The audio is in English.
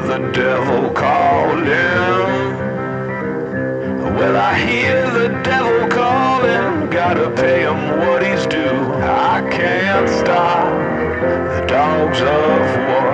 hear the devil calling. Well, I hear the devil calling. Gotta pay him what he's due. I can't stop the dogs of war.